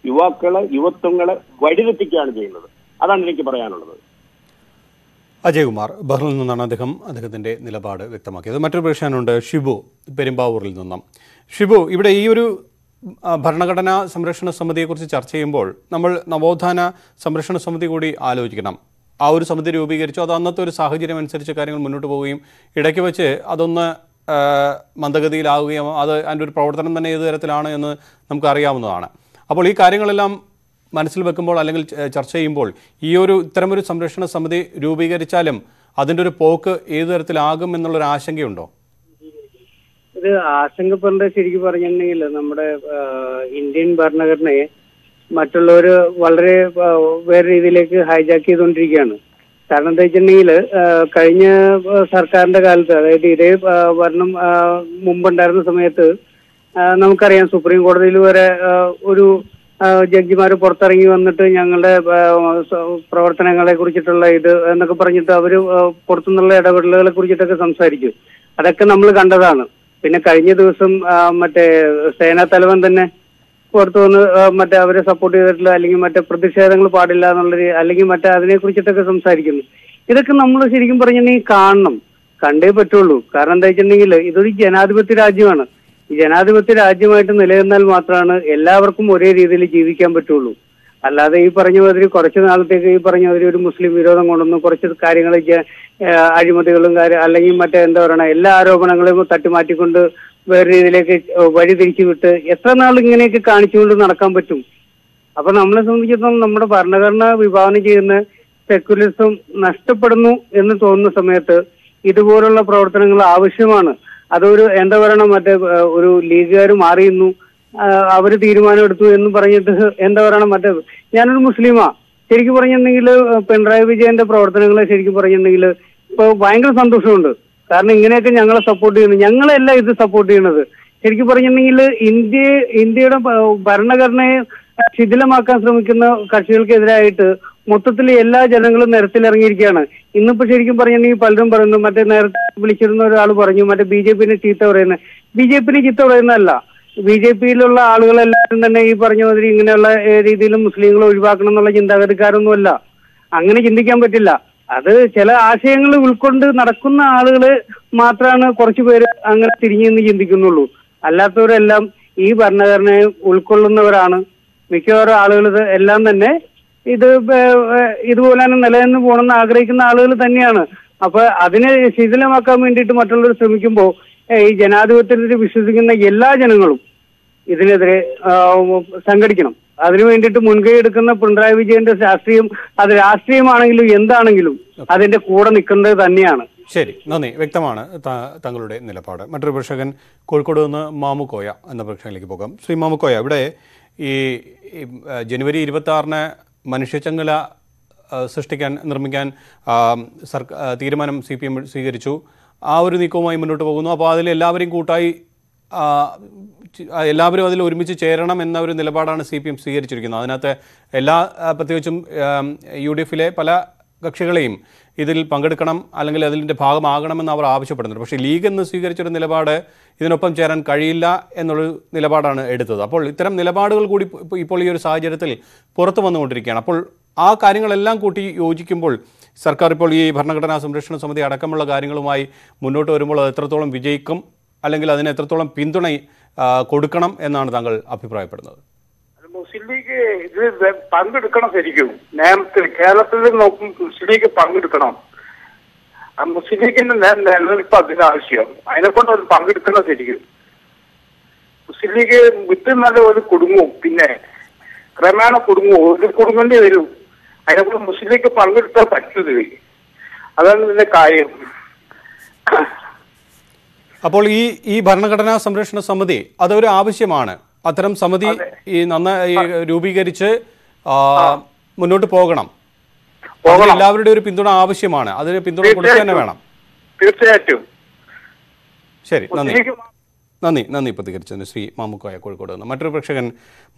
യുവാക്കളെ യുവത്വങ്ങളെ വഴിതെറ്റിക്കുകയാണ് ചെയ്യുന്നത്. അതാണ് എനിക്ക് പറയാനുള്ളത്. അജയ്കുമാർ ബഹ്റിൽ നിന്നാണ് അദ്ദേഹം അദ്ദേഹത്തിൻ്റെ നിലപാട് വ്യക്തമാക്കിയത്. മറ്റൊരു പ്രശ്നമുണ്ട് ഷിബു പെരുമ്പാവൂരിൽ നിന്നും. ഷിബു, ഇവിടെ ഈ ഒരു ഭരണഘടനാ സംരക്ഷണ സമിതിയെക്കുറിച്ച് ചർച്ച ചെയ്യുമ്പോൾ നമ്മൾ നവോത്ഥാന സംരക്ഷണ സമിതി കൂടി ആലോചിക്കണം. ആ ഒരു സമിതി രൂപീകരിച്ചു, അത് അന്നത്തെ ഒരു സാഹചര്യം അനുസരിച്ച് കാര്യങ്ങൾ മുന്നോട്ട് പോവുകയും ഇടയ്ക്ക് വെച്ച് അതൊന്ന് മന്ദഗതിയിലാവുകയും അത് അതിൻ്റെ ഒരു പ്രവർത്തനം തന്നെ ഏത് തരത്തിലാണ് എന്ന് നമുക്കറിയാവുന്നതാണ്. അപ്പോൾ ഈ കാര്യങ്ങളെല്ലാം മനസ്സിൽ വെക്കുമ്പോൾ അല്ലെങ്കിൽ ചർച്ച ചെയ്യുമ്പോൾ ഈ ഒരു ഇത്തരമൊരു സംരക്ഷണ സമിതി രൂപീകരിച്ചാലും അതിൻ്റെ ഒരു പോക്ക് ഏത് തരത്തിലാകും എന്നുള്ളൊരു ആശങ്കയുണ്ടോ? ഇത് ആശങ്കപ്പെടേണ്ട ശരിക്കും പറഞ്ഞിട്ടുണ്ടെങ്കിൽ നമ്മുടെ ഇന്ത്യൻ ഭരണഘടനയെ മറ്റുള്ളവർ വളരെ വേറെ രീതിയിലേക്ക് ഹൈജാക്ക് ചെയ്തുകൊണ്ടിരിക്കുകയാണ്. കാരണം എന്താ വെച്ചിട്ടുണ്ടെങ്കിൽ കഴിഞ്ഞ സർക്കാരിന്റെ കാലത്ത്, അതായത് ഇതേ ഭരണം മുമ്പുണ്ടായിരുന്ന സമയത്ത് നമുക്കറിയാം സുപ്രീം കോടതിയിൽ വരെ ഒരു ജഡ്ജിമാർ പുറത്തിറങ്ങി വന്നിട്ട് ഞങ്ങളുടെ പ്രവർത്തനങ്ങളെ കുറിച്ചിട്ടുള്ള ഇത് എന്നൊക്കെ പറഞ്ഞിട്ട് അവർ പുറത്തുനിന്നുള്ള ഇടപെടലുകളെ കുറിച്ചിട്ടൊക്കെ സംസാരിച്ചു. അതൊക്കെ നമ്മൾ കണ്ടതാണ്. പിന്നെ കഴിഞ്ഞ ദിവസം മറ്റേ സേനാ തലവൻ തന്നെ പുറത്തു വന്ന് മറ്റേ അവരെ സപ്പോർട്ട് ചെയ്തിട്ടുള്ള അല്ലെങ്കിൽ മറ്റേ പ്രതിഷേധങ്ങൾ പാടില്ല എന്നുള്ളത് അല്ലെങ്കിൽ മറ്റേ അതിനെ കുറിച്ചിട്ടൊക്കെ സംസാരിക്കുന്നു. ഇതൊക്കെ നമ്മൾ ശരിക്കും പറഞ്ഞിട്ടുണ്ടെങ്കിൽ കാണണം, കണ്ടേ പറ്റുള്ളൂ. കാരണം എന്താ വെച്ചിട്ടുണ്ടെങ്കിൽ ഇതൊരു ജനാധിപത്യ രാജ്യമാണ്. ഈ ജനാധിപത്യ രാജ്യമായിട്ട് നിലനിന്നാൽ മാത്രമാണ് എല്ലാവർക്കും ഒരേ രീതിയിൽ ജീവിക്കാൻ പറ്റുള്ളൂ. അല്ലാതെ ഈ പറഞ്ഞ മാതിരി കുറച്ച് നാളത്തേക്ക് ഈ പറഞ്ഞ മാതിരി ഒരു മുസ്ലിം വിരോധം കൊണ്ടൊന്ന് കുറച്ച് കാര്യങ്ങളൊക്കെ അഴിമതികളും കാര്യം അല്ലെങ്കിൽ മറ്റേ എന്താ പറയണ എല്ലാ ആരോപണങ്ങളും തട്ടിമാറ്റിക്കൊണ്ട് വേറെ രീതിയിലേക്ക് വഴിതിരിച്ചു വിട്ട് എത്ര നാൾ ഇങ്ങനെയൊക്കെ കാണിച്ചുകൊണ്ട് നടക്കാൻ പറ്റും? അപ്പൊ നമ്മളെ സംബന്ധിച്ചിടത്തോളം നമ്മുടെ ഭരണഘടന വിഭാവനം ചെയ്യുന്ന സെക്യുലറിസം നഷ്ടപ്പെടുന്നു എന്ന് തോന്നുന്ന സമയത്ത് ഇതുപോലുള്ള പ്രവർത്തനങ്ങൾ ആവശ്യമാണ്. അതൊരു എന്താ പറയണ മറ്റേ ഒരു ലീഗുകാർ മാറിയിരുന്നു, അവര് തീരുമാനം എടുത്തു എന്ന് പറഞ്ഞിട്ട് എന്താ പറയണ മറ്റേ ഞാനൊരു മുസ്ലിമാ ശരിക്കും പറഞ്ഞിട്ടുണ്ടെങ്കിൽ പിണറായി വിജയന്റെ പ്രവർത്തനങ്ങളെ ശരിക്കും പറഞ്ഞിട്ടുണ്ടെങ്കിൽ ഇപ്പൊ ഭയങ്കര സന്തോഷമുണ്ട്. കാരണം ഇങ്ങനെയൊക്കെ ഞങ്ങളെ സപ്പോർട്ട് ചെയ്യുന്നു, ഞങ്ങളല്ല ഇത് സപ്പോർട്ട് ചെയ്യണത്. ശരിക്കും പറഞ്ഞിട്ടുണ്ടെങ്കിൽ ഇന്ത്യ ഇന്ത്യയുടെ ഭരണഘടനയെ ശിഥിലമാക്കാൻ ശ്രമിക്കുന്ന കക്ഷികൾക്കെതിരായിട്ട് മൊത്തത്തിൽ എല്ലാ ജനങ്ങളും നിരത്തിലിറങ്ങിയിരിക്കുകയാണ്. ഇന്നിപ്പോ ശരിക്കും പറഞ്ഞിട്ടുണ്ടെങ്കിൽ പലരും പറയുന്നു, മറ്റേ നേരത്തെ വിളിച്ചിരുന്ന ഒരാൾ പറഞ്ഞു മറ്റേ ബി ജെ പിന്നെ ചീത്ത പറയുന്നത്. ബി ജെ പിന്നെ ചീത്ത പറയുന്നതല്ല, ബി ജെ പിയിലുള്ള ആളുകളെല്ലാവരും തന്നെ ഈ പറഞ്ഞ മാതിരി ഇങ്ങനെയുള്ള രീതിയിൽ മുസ്ലിങ്ങളെ ഒഴിവാക്കണം എന്നുള്ള ചിന്താഗതിക്കാരൊന്നുമല്ല. അങ്ങനെ ചിന്തിക്കാൻ പറ്റില്ല. അത് ചില ആശയങ്ങൾ ഉൾക്കൊണ്ട് നടക്കുന്ന ആളുകള് മാത്രമാണ് കുറച്ചു പേര് അങ്ങനെ തിരിഞ്ഞെന്ന് ചിന്തിക്കുന്നുള്ളൂ. അല്ലാത്തവരെല്ലാം ഈ ഭരണഘടനയെ ഉൾക്കൊള്ളുന്നവരാണ്. മിക്കവാറും ആളുകൾ എല്ലാം തന്നെ ഇത് ഇതുപോലെ തന്നെ നിലനിന്ന് പോകണമെന്ന് ആഗ്രഹിക്കുന്ന ആളുകൾ തന്നെയാണ്. അപ്പൊ അതിനെ ശിഥിലമാക്കാൻ വേണ്ടിയിട്ട് മറ്റുള്ളവർ ശ്രമിക്കുമ്പോൾ ഈ ജനാധിപത്യത്തിൽ വിശ്വസിക്കുന്ന എല്ലാ ജനങ്ങളും ഇതിനെതിരെ സംഘടിക്കണം. അതിനു വേണ്ടിയിട്ട് മുൻകൈ എടുക്കുന്ന പിണറായി വിജയന്റെ രാഷ്ട്രീയം, അത് രാഷ്ട്രീയമാണെങ്കിലും എന്താണെങ്കിലും അതിന്റെ കൂടെ നിൽക്കുന്നത് തന്നെയാണ്. ശരി, നന്ദി. വ്യക്തമാണ് തങ്ങളുടെ നിലപാട്. മറ്റൊരു പ്രേക്ഷകൻ കോഴിക്കോട് നിന്ന് മാമുക്കോയ എന്ന പ്രേക്ഷകനിലേക്ക് പോകാം. ശ്രീ മാമുക്കോയ, ഇവിടെ ഈ ജനുവരി ഇരുപത്തി ആറിന് മനുഷ്യച്ചങ്ങല സൃഷ്ടിക്കാൻ നിർമ്മിക്കാൻ സർക്കാർ തീരുമാനം സി പി എം സ്വീകരിച്ചു. ആ ഒരു നീക്കവുമായി മുന്നോട്ട് പോകുന്നു. അപ്പോൾ അതിൽ എല്ലാവരെയും കൂട്ടായി എല്ലാവരും അതിൽ ഒരുമിച്ച് ചേരണം എന്ന ഒരു നിലപാടാണ് സി പി എം സ്വീകരിച്ചിരിക്കുന്നത്. അതിനകത്ത് എല്ലാ പ്രത്യേകിച്ചും യു ഡി എഫിലെ പല കക്ഷികളെയും ഇതിൽ പങ്കെടുക്കണം അല്ലെങ്കിൽ അതിൻ്റെ ഭാഗമാകണമെന്ന് അവർ ആവശ്യപ്പെടുന്നുണ്ട്. പക്ഷേ ലീഗ് എന്ന് സ്വീകരിച്ചൊരു നിലപാട് ഇതിനൊപ്പം ചേരാൻ കഴിയില്ല എന്നുള്ളൊരു നിലപാടാണ് എടുത്തത്. അപ്പോൾ ഇത്തരം നിലപാടുകൾ കൂടി ഇപ്പോൾ ഈ ഒരു സാഹചര്യത്തിൽ പുറത്തു വന്നുകൊണ്ടിരിക്കുകയാണ്. അപ്പോൾ ആ കാര്യങ്ങളെല്ലാം കൂട്ടി യോജിക്കുമ്പോൾ സർക്കാർ ഇപ്പോൾ ഈ ഭരണഘടനാ സംരക്ഷണ സമിതി അടക്കമുള്ള കാര്യങ്ങളുമായി മുന്നോട്ട് വരുമ്പോൾ എത്രത്തോളം വിജയിക്കും അല്ലെങ്കിൽ അതിനെ എത്രത്തോളം പിന്തുണ കൊടുക്കണം എന്നാണ് താങ്കൾ അഭിപ്രായപ്പെടുന്നത്? മുസ്ലിം ലീഗ് ഇത് പങ്കെടുക്കണം, ശരിക്കും നേരത്തെ കേരളത്തിൽ നോക്കും മുസ്ലിം ലീഗ് പങ്കെടുക്കണം. ആ മുസ്ലിം ലീഗിന്റെ നിലനിൽപ്പ് അതിന് ആവശ്യം, അതിനെക്കൊണ്ട് അവർ പങ്കെടുക്കണം. ശരിക്കും മുസ്ലിം ലീഗ് വിത്ത് നല്ല ഒരു കുടുങ്ങും, പിന്നെ ക്രമേണ കുടുങ്ങും, ഒരു കുടുങ്ങേണ്ടി വരും. അതിനെക്കൊണ്ട് മുസ്ലിം ലീഗ് പങ്കെടുക്കാൻ പറ്റുന്നത്, അതാണ് ഇതിന്റെ കാര്യം. അപ്പോൾ ഈ ഈ ഭരണഘടനാ സംരക്ഷണ സമിതി അതൊരു ആവശ്യമാണ്, അത്തരം സമിതി ഈ നന്നായി രൂപീകരിച്ച് മുന്നോട്ട് പോകണം, എല്ലാവരുടെ ഒരു പിന്തുണ ആവശ്യമാണ്, അതിന് പിന്തുണ കൊടുക്കുക തന്നെ വേണം. തീർച്ചയായിട്ടും. ശരി, നന്ദി നന്ദി നന്ദി പ്രതികരിച്ചതിന് ശ്രീ മാമുക്കോയ കോഴിക്കോട് നിന്ന്. മറ്റൊരു പ്രേക്ഷകൻ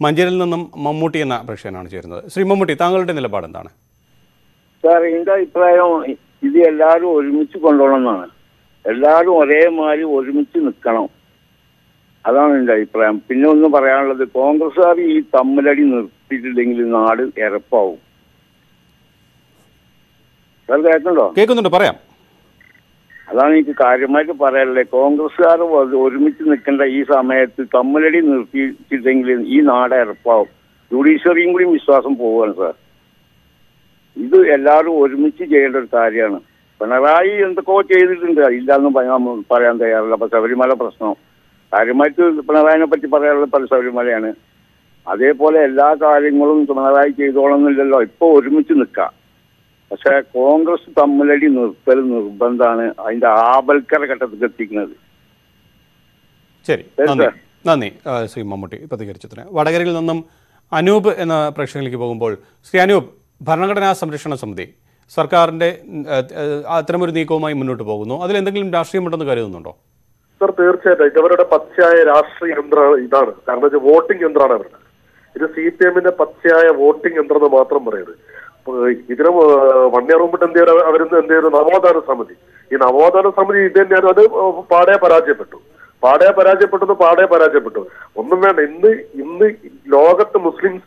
മഞ്ചേരിയിൽ നിന്നും മമ്മൂട്ടി എന്ന പ്രേക്ഷകനാണ് ചേരുന്നത്. ശ്രീ മമ്മൂട്ടി, താങ്കളുടെ നിലപാട് എന്താണ്? സാർ, എന്റെ അഭിപ്രായം ഇത് എല്ലാവരും ഒരുമിച്ച് കൊണ്ടുപോകണം എന്നാണ്. എല്ലാവരും ഒരേമാതിരി ഒരുമിച്ച് നിൽക്കണം, അതാണ് എൻ്റെ അഭിപ്രായം. പിന്നെ ഒന്ന് പറയാനുള്ളത്, കോൺഗ്രസ്സുകാർ ഈ തമ്മിലടി നിർത്തിയിട്ടില്ലെങ്കിൽ നാട് എരപ്പാവും. കേൾക്കുന്നുണ്ടോ? കേൾക്കുന്നുണ്ട്, പറയാം. അതാണ് എനിക്ക് കാര്യമായിട്ട് പറയാനുള്ളത്. കോൺഗ്രസ്സുകാർ ഒരുമിച്ച് നിൽക്കേണ്ട ഈ സമയത്ത് തമ്മിലടി നിർത്തിയിട്ടില്ലെങ്കിൽ ഈ നാട് എരപ്പാവും, ജുഡീഷ്യറിയും കൂടി വിശ്വാസം പോവുകയാണ് സാർ. ഇത് എല്ലാവരും ഒരുമിച്ച് ചെയ്യേണ്ട ഒരു കാര്യമാണ്. പിണറായി എന്തൊക്കെ ചെയ്തിട്ടുണ്ട്, ഇല്ലാന്ന് പറയാൻ തയ്യാറില്ല. അപ്പൊ ശബരിമല പ്രശ്നം കാര്യമായിട്ട് പിണറായിനെ പറ്റി പറയാനുള്ള പല ശബരിമലയാണ്. അതേപോലെ എല്ലാ കാര്യങ്ങളും പിണറായി ചെയ്തോളന്നില്ലല്ലോ, ഇപ്പൊ ഒരുമിച്ച് നിൽക്കാം. പക്ഷെ കോൺഗ്രസ് തമ്മിലടി നിർത്തൽ നിർബന്ധമാണ്, അതിന്റെ ആപൽക്കര ഘട്ടത്തിൽ എത്തിക്കുന്നത്. ശരി, നന്ദി ശ്രീ മമ്മൂട്ടി പ്രതികരിച്ചതിന്. വടകരയിൽ നിന്നും അനൂപ് എന്ന പ്രേക്ഷകനിലേക്ക് പോകുമ്പോൾ, ശ്രീ അനൂപ്, ഭരണഘടനാ സംരക്ഷണ സമിതി സർക്കാരിന്റെ അത്തരമൊരു നീക്കവുമായി മുന്നോട്ട് പോകുന്നു, അതിലെന്തെങ്കിലും രാഷ്ട്രീയമുണ്ടെന്ന് കരുതുന്നുണ്ടോ? സർ, തീർച്ചയായിട്ടും ഇവരുടെ പച്ചയായ രാഷ്ട്രീയ യന്ത്രം ഇതാണ്. കാരണം വെച്ചാൽ വോട്ടിംഗ് യന്ത്രമാണ് അവരുടെ. ഇത് സി പി എമ്മിന്റെ പച്ചയായ വോട്ടിംഗ് യന്ത്രം എന്ന് മാത്രം പറയരുത്. ഇതിന് വണ്ണിയർ മുമ്പിട്ട് എന്ത് ചെയ്യും അവരെന്ന് എന്ത് ചെയ്തു നവോത്ഥാന സമിതി. ഈ നവോത്ഥാന സമിതി ഇത് തന്നെയാണ്, അത് പാടെ പരാജയപ്പെട്ടു, പാടെ പരാജയപ്പെട്ടെന്ന് പാടെ പരാജയപ്പെട്ടു. ഒന്നും വേണ്ട, ഇന്ന് ഇന്ന് ലോകത്ത് മുസ്ലിംസ്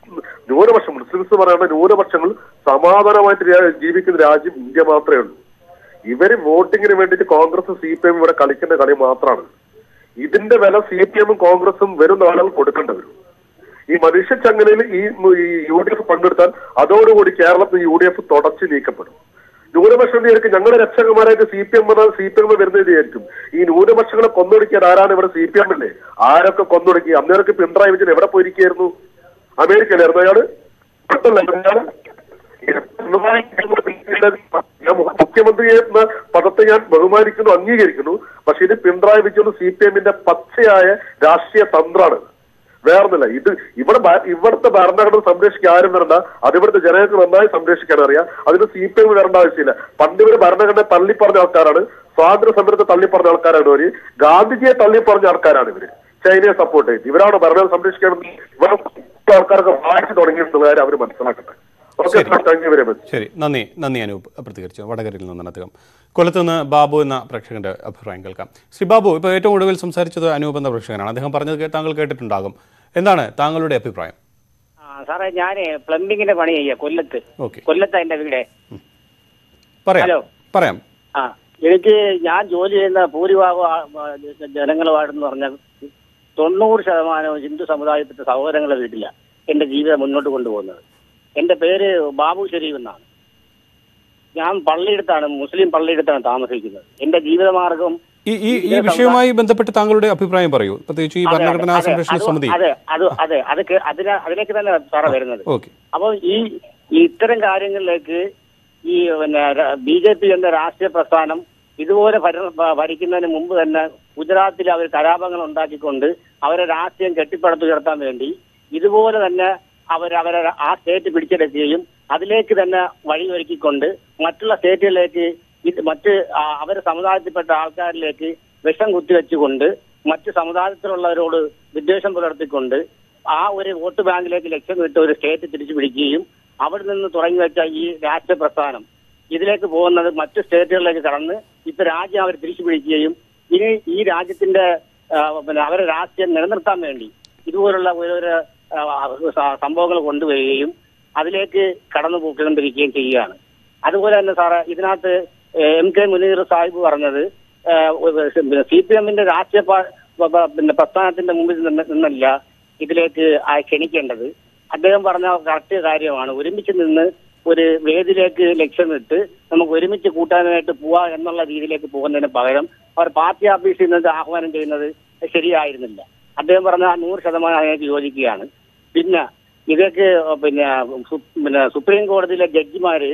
ന്യൂനപക്ഷം, മുസ്ലിംസ് പറയുന്ന ന്യൂനപക്ഷങ്ങൾ സമാധാനമായിട്ട് ജീവിക്കുന്ന രാജ്യം ഇന്ത്യ മാത്രമേ ഉള്ളൂ. ഇവര് വോട്ടിങ്ങിന് വേണ്ടിയിട്ട് കോൺഗ്രസ് സി പി എം ഇവിടെ കളിക്കുന്ന കളി മാത്രമാണ്. ഇതിന്റെ വില സി പി എമ്മും കോൺഗ്രസും വരും നാളുകൾ കൊടുക്കേണ്ടി വരും. ഈ മനുഷ്യ ചങ്ങലയിൽ ഈ യു ഡി എഫ് പങ്കെടുത്താൽ അതോടുകൂടി കേരളത്തിൽ യു ഡി എഫ് തുടച്ചു നീക്കപ്പെടും. ന്യൂനപക്ഷങ്ങൾക്ക് ഞങ്ങളുടെ രക്ഷകന്മാരായിട്ട് C P M C P M വരുന്നതായിരിക്കും. ഈ ന്യൂനപക്ഷങ്ങളെ കൊന്നൊടുക്കിയാൽ ആരാണ് ഇവിടെ? സി പി എമ്മില്ലേ? ആരൊക്കെ കൊന്നൊടുക്കി? അന്നേരൊക്കെ പിണറായി വിജയൻ എവിടെ പോയിരിക്കുകയായിരുന്നു? അമേരിക്കയിലായിരുന്നു അയാള്. മുഖ്യമന്ത്രി എന്ന പദത്തെ ഞാൻ ബഹുമാനിക്കുന്നു, അംഗീകരിക്കുന്നു. പക്ഷെ ഇത് പിണറായി വിജയൻ സി പി എമ്മിന്റെ പച്ചയായ രാഷ്ട്രീയ തന്ത്രമാണ്, വേറൊന്നില്ല. ഇത് ഇവിടെ ഇവിടുത്തെ ഭരണഘടന സംരക്ഷിക്കാൻ ആരും വരണ്ട, അത് ഇവിടുത്തെ ജനങ്ങൾക്ക് നന്നായി സംരക്ഷിക്കാൻ അറിയാം. അതിന് സി പി എം വരേണ്ട ആവശ്യമില്ല. പണ്ട് ഇവർ ഭരണഘടനയെ തള്ളിപ്പറഞ്ഞ ആൾക്കാരാണ്, സ്വാതന്ത്ര്യ സമരത്തെ തള്ളിപ്പറഞ്ഞ ആൾക്കാരാണ് ഇവര്, ഗാന്ധിജിയെ തള്ളിപ്പറഞ്ഞ ആൾക്കാരാണ് ഇവര്, ചൈനയെ സപ്പോർട്ട് ചെയ്ത്. ഇവരാണ് ഭരണഘടന സംരക്ഷിക്കണമെന്ന് ഇവരെ ആൾക്കാരൊക്കെ വായിച്ചു തുടങ്ങിയിട്ടുള്ള കാര്യം അവർ മനസ്സിലാക്കട്ടെ. ശരി, നന്ദി നന്ദി അനൂപ് പ്രതികരിച്ചു. വടകരയിൽ നിന്നാണ് അദ്ദേഹം. കൊല്ലത്ത് നിന്ന് ബാബു എന്ന പ്രേക്ഷകന്റെ അഭിപ്രായം കേൾക്കാം. ശ്രീ ബാബു, ഇപ്പോൾ ഏറ്റവും ഒടുവിൽ സംസാരിച്ചത് അനൂപ് എന്ന പ്രേക്ഷകനാണ്. അദ്ദേഹം പറഞ്ഞത് താങ്കൾ കേട്ടിട്ടുണ്ടാകും, എന്താണ് താങ്കളുടെ അഭിപ്രായം? സാറേ, ഞാൻ പ്ലംബിങ്ങിന്റെ പണി ചെയ്യാം കൊല്ലത്ത്. കൊല്ലത്ത് എന്റെ വീട്. ഹലോ, പറയാം. ആ, എനിക്ക് ഞാൻ ജോലി ചെയ്യുന്ന ഭൂരിഭാഗം ജനങ്ങളുമായിട്ടെന്ന് പറഞ്ഞാൽ തൊണ്ണൂറ് ശതമാനവും ഹിന്ദു സമുദായത്തിലെ സഹോദരങ്ങളെ വീട്ടിലാണ് എന്റെ ജീവിതം മുന്നോട്ട് കൊണ്ടുപോകുന്നത്. എന്റെ പേര് ബാബു ഷെരീഫ് എന്നാണ്. ഞാൻ പള്ളിയെടുത്താണ്, മുസ്ലിം പള്ളിയെടുത്താണ് താമസിക്കുന്നത്. എന്റെ ജീവിതമാർഗം ഈ ഈ വിഷയവുമായി ബന്ധപ്പെട്ട് താങ്കളുടെ അഭിപ്രായം പറയൂ, പ്രത്യേകിച്ച് ഈ ഭരണഘടനാ സംരക്ഷണ സമിതി. അതെ അത് അതെ അത് അതിന് അതിലേക്ക് തന്നെ സാറ വരുന്നത്. അപ്പോൾ ഈ ഇത്തരം കാര്യങ്ങളിലേക്ക് ഈ പിന്നെ ബി ജെ പി എന്ന രാഷ്ട്രീയ പ്രസ്ഥാനം ഇതുപോലെ ഭരിക്കുന്നതിന് മുമ്പ് തന്നെ ഗുജറാത്തിൽ അവർ കലാപങ്ങൾ ഉണ്ടാക്കിക്കൊണ്ട് അവരെ രാഷ്ട്രീയം കെട്ടിപ്പടുത്തുയർത്താൻ വേണ്ടി ഇതുപോലെ തന്നെ അവരവരെ ആ സ്റ്റേറ്റ് പിടിച്ചെടുക്കുകയും അതിലേക്ക് തന്നെ വഴിയൊരുക്കിക്കൊണ്ട് മറ്റുള്ള സ്റ്റേറ്റുകളിലേക്ക് മറ്റ് അവരുടെ സമുദായത്തിൽപ്പെട്ട ആൾക്കാരിലേക്ക് വിഷം കുത്തിവെച്ചുകൊണ്ട് മറ്റ് സമുദായത്തിലുള്ളവരോട് വിദ്വേഷം പുലർത്തിക്കൊണ്ട് ആ ഒരു വോട്ട് ബാങ്കിലേക്ക് ലക്ഷ്യം വിട്ട് ഒരു സ്റ്റേറ്റ് തിരിച്ചു പിടിക്കുകയും അവിടെ നിന്ന് തുടങ്ങി വെച്ച ഈ രാഷ്ട്രീയ പ്രസ്ഥാനം ഇതിലേക്ക് പോകുന്നത് മറ്റ് സ്റ്റേറ്റുകളിലേക്ക് കടന്ന് ഇപ്പൊ രാജ്യം അവർ തിരിച്ചു പിടിക്കുകയും ഇനി ഈ രാജ്യത്തിന്റെ പിന്നെ അവരുടെ രാഷ്ട്രീയം നിലനിർത്താൻ വേണ്ടി ഇതുപോലുള്ള ഒരു സംഭവങ്ങൾ കൊണ്ടുവരികയും അതിലേക്ക് കടന്നു പോയിക്കൊണ്ടിരിക്കുകയും ചെയ്യുകയാണ്. അതുപോലെ തന്നെ സാറേ ഇതിനകത്ത് എം കെ മുനീർ സാഹിബ് പറഞ്ഞത് സി പി എമ്മിന്റെ രാഷ്ട്രീയ പിന്നെ പ്രസ്ഥാനത്തിന്റെ മുമ്പിൽ നിന്നല്ല ഇതിലേക്ക് ക്ഷണിക്കേണ്ടത്. അദ്ദേഹം പറഞ്ഞ കറക്റ്റ് കാര്യമാണ്. ഒരുമിച്ച് നിന്ന് ഒരു വേദിയിലേക്ക് ലക്ഷ്യമിട്ട് നമുക്ക് ഒരുമിച്ച് കൂട്ടാനായിട്ട് പോവാ എന്നുള്ള രീതിയിലേക്ക് പോകുന്നതിന് പകരം അവർ പാർട്ടി ഓഫീസിൽ നിന്ന് ആഹ്വാനം ചെയ്യുന്നത് ശരിയായിരുന്നില്ല. അദ്ദേഹം പറഞ്ഞ നൂറ് ശതമാനം അതിനേക്ക് യോജിക്കുകയാണ്. പിന്നെ ഇതൊക്കെ പിന്നെ പിന്നെ സുപ്രീം കോടതിയിലെ ജഡ്ജിമാര്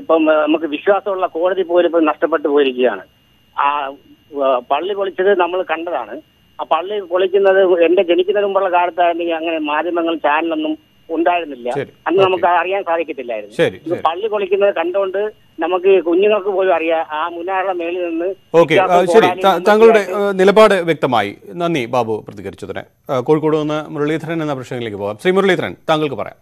ഇപ്പം നമുക്ക് വിശ്വാസമുള്ള കോടതി പോലും ഇപ്പം നഷ്ടപ്പെട്ടു പോയിരിക്കുകയാണ്. ആ പള്ളി പൊളിച്ചത് നമ്മൾ കണ്ടതാണ്. ആ പള്ളി പൊളിക്കുന്നത് എന്റെ ജനിക്കുന്നതിന് മുമ്പുള്ള കാലത്തായിരുന്നെങ്കിൽ അങ്ങനെ മാധ്യമങ്ങൾ ചാനലൊന്നും ഉണ്ടായിരുന്നില്ല. അന്ന് നമുക്ക് അറിയാൻ സാധിക്കത്തില്ലായിരുന്നു. പള്ളി പൊളിക്കുന്നത് കണ്ടുകൊണ്ട് നമുക്ക് കുഞ്ഞുങ്ങൾക്ക് പോലും അറിയാം ആ മുനാരുടെ മേളിൽ നിന്ന്. ഓക്കെ, ശരി, താങ്കളുടെ നിലപാട് വ്യക്തമായി. നന്ദി ബാബു പ്രതികരിച്ചതിന്. കോഴിക്കോട് നിന്ന് മുരളീധരൻ എന്ന പ്രശ്നങ്ങളിലേക്ക് പോകാം. ശ്രീ മുരളീധരൻ, താങ്കൾക്ക് പറയാം.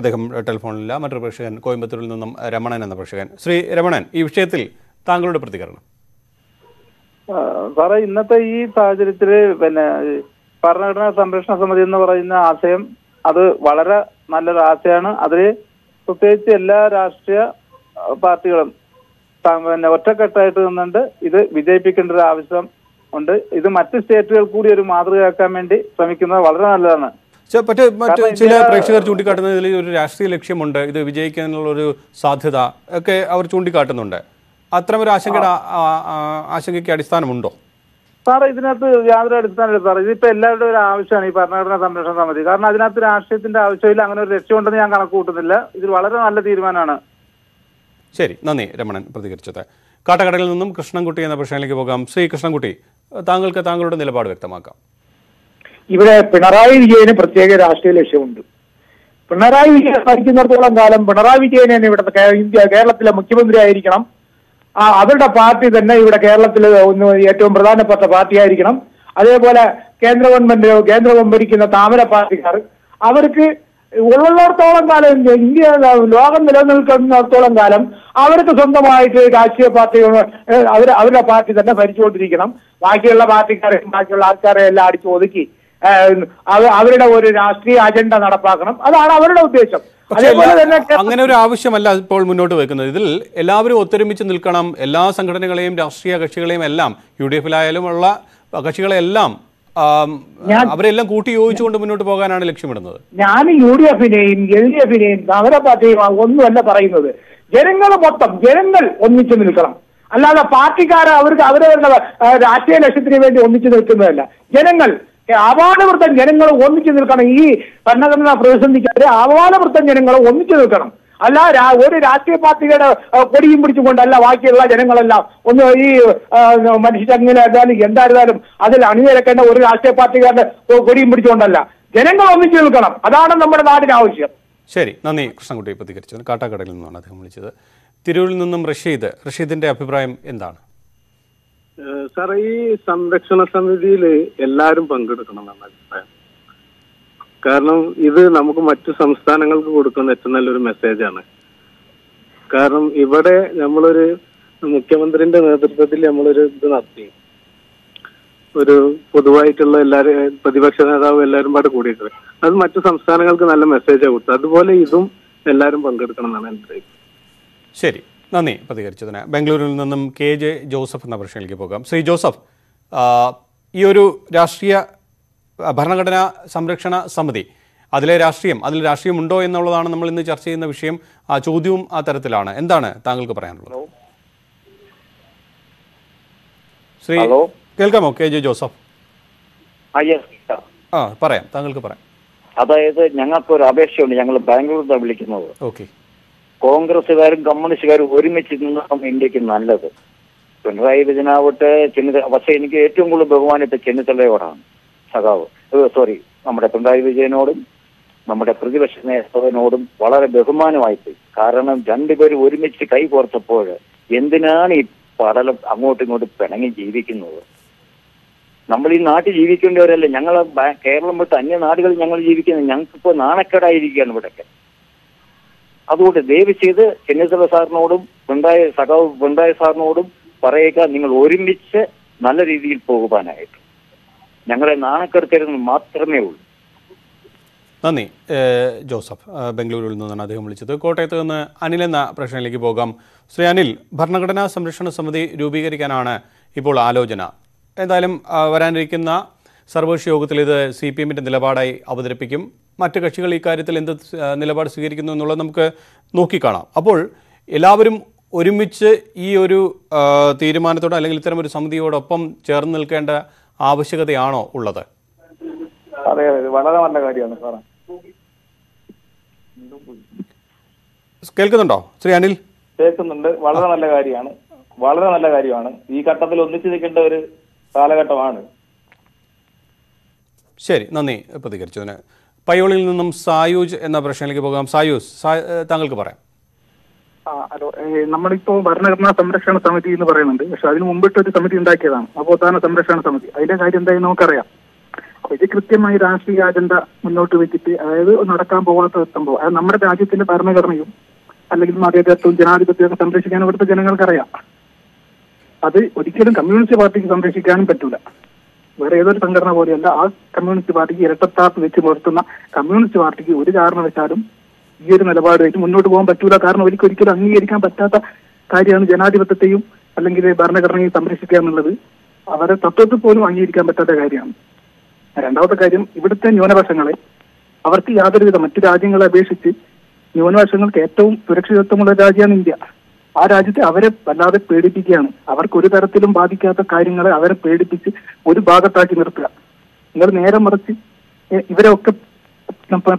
അദ്ദേഹം ടെലിഫോണിലില്ല. മറ്റൊരു പ്രേക്ഷകൻ കോയമ്പത്തൂരിൽ നിന്നും രമണൻ എന്ന പ്രേക്ഷകൻ. ശ്രീ രമണൻ, ഈ വിഷയത്തിൽ താങ്കളുടെ പ്രതികരണം. സാറേ, ഇന്നത്തെ ഈ സാഹചര്യത്തില് പിന്നെ ഭരണഘടനാ സംരക്ഷണ സമിതി എന്ന് പറയുന്ന ആശയം അത് വളരെ നല്ലൊരു ആശയമാണ്. അതിൽ പ്രത്യേകിച്ച് എല്ലാ രാഷ്ട്രീയ പാർട്ടികളും പിന്നെ ഒറ്റക്കെട്ടായിട്ട് നിന്നുകൊണ്ട് ഇത് വിജയിപ്പിക്കേണ്ട ഒരു ആവശ്യം ഉണ്ട്. ഇത് മറ്റ് സ്റ്റേറ്റുകൾ കൂടി ഒരു മാതൃകയാക്കാൻ വേണ്ടി ശ്രമിക്കുന്നത് വളരെ നല്ലതാണ്. മറ്റ് മറ്റ് ചില പ്രേക്ഷകർ ചൂണ്ടിക്കാട്ടുന്നതിൽ ഒരു രാഷ്ട്രീയ ലക്ഷ്യമുണ്ട്, ഇത് വിജയിക്കാനുള്ളൊരു സാധ്യത ഒക്കെ അവർ ചൂണ്ടിക്കാട്ടുന്നുണ്ട്. അത്തരമൊരു ആശങ്കയുടെ ആശങ്കയ്ക്ക് അടിസ്ഥാനമുണ്ടോ സാറേ? ഇതിനകത്ത് യാതൊരു അടിസ്ഥാനമില്ല സാർ. ഇതിപ്പോ എല്ലാവരുടെ ഒരു ആവശ്യമാണ് ഈ ഭരണഘടനാ സംരക്ഷണ സമിതി. കാരണം അതിനകത്ത് രാഷ്ട്രീയത്തിന്റെ ആവശ്യമില്ല. അങ്ങനെ ഒരു ലക്ഷ്യമുണ്ടെന്ന് ഞാൻ കണക്ക് കൂട്ടുന്നില്ല. ഇത് വളരെ നല്ല തീരുമാനമാണ്. ശരി, നന്ദി രമണൻ പ്രതികരിച്ചത്. കാട്ടക്കടയിൽ നിന്നും കൃഷ്ണൻകുട്ടി എന്ന പ്രശ്നത്തിലേക്ക് പോകാം. ശ്രീ കൃഷ്ണൻകുട്ടി, താങ്കൾക്ക് താങ്കളുടെ നിലപാട് വ്യക്തമാക്കാം. ഇവിടെ പിണറായി വിജയന് പ്രത്യേക രാഷ്ട്രീയ ലക്ഷ്യമുണ്ട്. പിണറായി വിജയൻ ഭരിക്കുന്നിടത്തോളം കാലം പിണറായി വിജയനെ ഇവിടുത്തെ ഇന്ത്യ കേരളത്തിലെ മുഖ്യമന്ത്രി ആയിരിക്കണം. ആ അവരുടെ പാർട്ടി തന്നെ ഇവിടെ കേരളത്തിലെ ഒന്ന് ഏറ്റവും പ്രധാനപ്പെട്ട പാർട്ടിയായിരിക്കണം. അതേപോലെ കേന്ദ്ര ഗവൺമെന്റ് കേന്ദ്രം ഭരിക്കുന്ന താമര പാർട്ടിക്കാർ അവർക്ക് ഉള്ളിടത്തോളം കാലം ഇന്ത്യ ലോകം നിലനിൽക്കുന്നിടത്തോളം കാലം അവർക്ക് സ്വന്തമായിട്ട് രാഷ്ട്രീയ പാർട്ടികൾ അവർ അവരുടെ പാർട്ടി തന്നെ ഭരിച്ചുകൊണ്ടിരിക്കണം. ബാക്കിയുള്ള പാർട്ടിക്കാരെയും ബാക്കിയുള്ള ആൾക്കാരെയും എല്ലാം അടിച്ചു ഒതുക്കി അവരുടെ ഒരു രാഷ്ട്രീയ അജണ്ട നടപ്പാക്കണം. അതാണ് അവരുടെ ഉദ്ദേശം. അങ്ങനെ ഒരു ആവശ്യമല്ല ഇപ്പോൾ മുന്നോട്ട് വെക്കുന്നത്. ഇതിൽ എല്ലാവരും ഒത്തൊരുമിച്ച് നിൽക്കണം. എല്ലാ സംഘടനകളെയും രാഷ്ട്രീയ കക്ഷികളെയും എല്ലാം യു ഡി എഫിലായാലും ഉള്ള കക്ഷികളെല്ലാം അവരെല്ലാം കൂട്ടി യോജിച്ചുകൊണ്ട് മുന്നോട്ട് പോകാനാണ് ലക്ഷ്യമിടുന്നത്. ഞാൻ യു ഡി എഫിനെയും എൽ ഡി എഫിനെയും സമര പാർട്ടിയും ഒന്നുമല്ല പറയുന്നത്. ജനങ്ങൾ മൊത്തം ജനങ്ങൾ ഒന്നിച്ചു നിൽക്കണം. അല്ലാതെ പാർട്ടിക്കാർ അവർക്ക് അവരവരുടെ രാഷ്ട്രീയ ലക്ഷ്യത്തിന് വേണ്ടി ഒന്നിച്ചു നിൽക്കുന്നതല്ല. ജനങ്ങൾ ആവാനവൃത്തം ജനങ്ങൾ ഒന്നിച്ചു നിൽക്കണം. ഈ ഭരണഘടനാ പ്രതിസന്ധിക്കെതിരെ ആവാനവൃത്തം ജനങ്ങൾ ഒന്നിച്ചു നിൽക്കണം. അല്ല ഒരു രാഷ്ട്രീയ പാർട്ടിയുടെ കൊടിയും പിടിച്ചുകൊണ്ടല്ല ബാക്കിയുള്ള ജനങ്ങളെല്ലാം ഒന്ന് ഈ മനുഷ്യച്ചങ്ങനായിരുന്നാലും എന്തായിരുന്നാലും അതിൽ അണിനിരക്കേണ്ട ഒരു രാഷ്ട്രീയ പാർട്ടിക്കാരുടെ കൊടിയും പിടിച്ചുകൊണ്ടല്ല. ജനങ്ങൾ ഒന്നിച്ചു നിൽക്കണം. അതാണ് നമ്മുടെ നാടിന് ആവശ്യം. ശരി, നന്ദി കൃഷ്ണൻകുട്ടി പ്രതികരിച്ചത്. കാട്ടാക്കടയിൽ നിന്നാണ് അദ്ദേഹം വിളിച്ചത്. തിരൂരിൽ നിന്നും റഷീദ്, റഷീദിന്റെ അഭിപ്രായം എന്താണ്? സാർ, ഈ സംരക്ഷണ സമിതിയിൽ എല്ലാവരും പങ്കെടുക്കണം എന്നാണ് അഭിപ്രായം. കാരണം ഇത് നമുക്ക് മറ്റു സംസ്ഥാനങ്ങൾക്ക് കൊടുക്കുന്ന ഏറ്റവും നല്ലൊരു മെസ്സേജാണ്. കാരണം ഇവിടെ നമ്മളൊരു മുഖ്യമന്ത്രിന്റെ നേതൃത്വത്തിൽ നമ്മളൊരു ഇത് നടത്തി ഒരു പൊതുവായിട്ടുള്ള എല്ലാവരും പ്രതിപക്ഷ നേതാവ് എല്ലാവരും പാടെ കൂടിയിട്ട് അത് മറ്റു സംസ്ഥാനങ്ങൾക്ക് നല്ല മെസ്സേജാണ് കൊടുത്തത്. അതുപോലെ ഇതും എല്ലാവരും പങ്കെടുക്കണം എന്നാണ് എൻ്റെ. ശരി, നന്ദി പ്രതികരിച്ചതിന്. ബംഗളൂരുവിൽ നിന്നും കെ ജെ ജോസഫ് എന്ന പ്രശ്നത്തിലേക്ക് പോകാം. ശ്രീ ജോസഫ്, ഈ ഒരു രാഷ്ട്രീയ ഭരണഘടനാ സംരക്ഷണ സമിതി, അതിലെ രാഷ്ട്രീയം, അതിൽ രാഷ്ട്രീയം ഉണ്ടോ എന്നുള്ളതാണ് നമ്മൾ ഇന്ന് ചർച്ച ചെയ്യുന്ന വിഷയം. ആ ചോദ്യവും ആ തരത്തിലാണ്. എന്താണ് താങ്കൾക്ക് പറയാനുള്ളത്? ശ്രീ, കേൾക്കാമോ കെ ജെ ജോസഫ്? ആ, പറയാം, താങ്കൾക്ക് പറയാം. അതായത് ഞങ്ങൾക്കൊരു അപേക്ഷയുണ്ട്. ഞങ്ങൾ ബാംഗ്ലൂരിലാണ് വിളിക്കുന്നത്. ഓക്കെ. കോൺഗ്രസുകാരും കമ്മ്യൂണിസ്റ്റുകാരും ഒരുമിച്ച് നിന്നാണ് ഇന്ത്യക്ക് നല്ലത്. പിണറായി വിജയനാവട്ടെ ചെന്നിത്തല, പക്ഷേ എനിക്ക് ഏറ്റവും കൂടുതൽ ബഹുമാനപ്പെട്ട ചെന്നിത്തലയോടാണ് സഖാവ്, സോറി നമ്മുടെ പിണറായി വിജയനോടും നമ്മുടെ പ്രതിപക്ഷ നേതാവിനോടും വളരെ ബഹുമാനമായിപ്പോയി. കാരണം രണ്ടുപേരും ഒരുമിച്ച് കൈ കോർത്തപ്പോൾ എന്തിനാണ് ഈ പടലം അങ്ങോട്ടും ഇങ്ങോട്ടും പിണങ്ങി ജീവിക്കുന്നത്? നമ്മൾ ഈ നാട്ടിൽ ജീവിക്കേണ്ടവരല്ലേ? ഞങ്ങൾ കേരളം വിട്ട് അന്യ നാടുകളിൽ ഞങ്ങൾ ജീവിക്കുന്നത്. ഞങ്ങൾക്കിപ്പോൾ നാണക്കേടായിരിക്കുകയാണ് ഇവിടെയൊക്കെ. അതുകൊണ്ട് ദയവ് ചെയ്ത് ചെന്നിത്തല സാറിനോടും പിണറായി സഖാവ് പിണറായി സാറിനോടും പറയുക, നിങ്ങൾ ഒരുമിച്ച് നല്ല രീതിയിൽ പോകുവാനായിട്ട് ഞങ്ങളെ നാണക്കെടുത്തരുന്ന് മാത്രമേ ഉള്ളൂ. നന്ദി ജോസഫ്. ബംഗളൂരുവിൽ നിന്നാണ് അദ്ദേഹം വിളിച്ചത്. കോട്ടയത്ത് നിന്ന് അനിൽ എന്ന പ്രശ്നത്തിലേക്ക് പോകാം. ശ്രീ അനിൽ, ഭരണഘടനാ സംരക്ഷണ സമിതി രൂപീകരിക്കാനാണ് ഇപ്പോൾ ആലോചന. എന്തായാലും വരാനിരിക്കുന്ന സർവകക്ഷി യോഗത്തിൽ ഇത് സി പി എമ്മിൻ്റെ നിലപാടായി അവതരിപ്പിക്കും. മറ്റ് കക്ഷികൾ ഇക്കാര്യത്തിൽ എന്ത് നിലപാട് സ്വീകരിക്കുന്നു എന്നുള്ളത് നമുക്ക് നോക്കിക്കാണാം. അപ്പോൾ എല്ലാവരും ഒരുമിച്ച് ഈ ഒരു തീരുമാനത്തോട് അല്ലെങ്കിൽ ഇത്തരമൊരു സമിതിയോടൊപ്പം ചേർന്ന് നിൽക്കേണ്ട ആവശ്യകതയാണോ ഉള്ളത്? അതെ, വളരെ നല്ല കാര്യമാണ് സാറേ. കേൾക്കുന്നുണ്ടോ ശ്രീ അനിൽ? കേൾക്കുന്നുണ്ട്. വളരെ നല്ല കാര്യമാണ്, വളരെ നല്ല കാര്യമാണ്. ഈ ഘട്ടത്തിൽ ഒന്നിച്ചു നിൽക്കേണ്ട ഒരു കാലഘട്ടമാണ്. ശരി, നന്ദി പ്രതികരിച്ചതിന്. പയ്യോളിൽ നിന്നും സായൂജ് എന്ന പ്രശ്നത്തിലേക്ക് പോകാം. സായൂജ്, താങ്കൾക്ക് പറയാം. ആ ഹലോ, നമ്മളിപ്പോ ഭരണഘടനാ സംരക്ഷണ സമിതി എന്ന് പറയുന്നുണ്ട്, പക്ഷെ അതിന് മുമ്പിട്ട് ഒരു സമിതി ഉണ്ടാക്കിയതാണ് നവോത്ഥാന സംരക്ഷണ സമിതി. അതിന്റെ കാര്യം എന്തായാലും നമുക്കറിയാം. അപ്പൊ ഇത് കൃത്യമായി രാഷ്ട്രീയ അജണ്ട മുന്നോട്ട് വെച്ചിട്ട്, അതായത് നടക്കാൻ പോകാത്ത സംഭവം, അത് നമ്മുടെ രാജ്യത്തിന്റെ ഭരണഘടനയും അല്ലെങ്കിൽ മതേതരത്വവും ജനാധിപത്യവും സംരക്ഷിക്കാൻ ഇവിടുത്തെ ജനങ്ങൾക്കറിയാം. അത് ഒരിക്കലും കമ്മ്യൂണിസ്റ്റ് പാർട്ടിക്ക് സംരക്ഷിക്കാനും പറ്റൂല. വേറെ ഏതൊരു സംഘടന പോലെയല്ല. ആ കമ്മ്യൂണിസ്റ്റ് പാർട്ടിക്ക് ഇരട്ടത്താപ്പ് വെച്ച് പുലർത്തുന്ന കമ്മ്യൂണിസ്റ്റ് പാർട്ടിക്ക് ഒരു കാരണവശാലും ഈ ഒരു നിലപാടുമായിട്ട് മുന്നോട്ട് പോകാൻ പറ്റൂല. കാരണം ഒരിക്കലും അംഗീകരിക്കാൻ പറ്റാത്ത കാര്യമാണ് ജനാധിപത്യത്തെയും അല്ലെങ്കിൽ ഭരണഘടനയെയും സംരക്ഷിക്കുക എന്നുള്ളത്. അവരുടെ തത്വത്തിൽ പോലും അംഗീകരിക്കാൻ പറ്റാത്ത കാര്യമാണ്. രണ്ടാമത്തെ കാര്യം, ഇവിടുത്തെ ന്യൂനപക്ഷങ്ങളെ അവർക്ക് യാതൊരുവിധ മറ്റു രാജ്യങ്ങളെ അപേക്ഷിച്ച് ന്യൂനപക്ഷങ്ങൾക്ക് ഏറ്റവും സുരക്ഷിതത്വമുള്ള രാജ്യമാണ് ഇന്ത്യ. ആ രാജ്യത്തെ അവരെ വല്ലാതെ പേടിപ്പിക്കുകയാണ്. അവർക്ക് ഒരു തരത്തിലും ബാധിക്കാത്ത കാര്യങ്ങളെ അവരെ പേടിപ്പിച്ച് ഒരു ഭാഗത്താക്കി നിർത്തുക. നിങ്ങൾ നേരെ മറിച്ച് ഇവരെ ഒക്കെ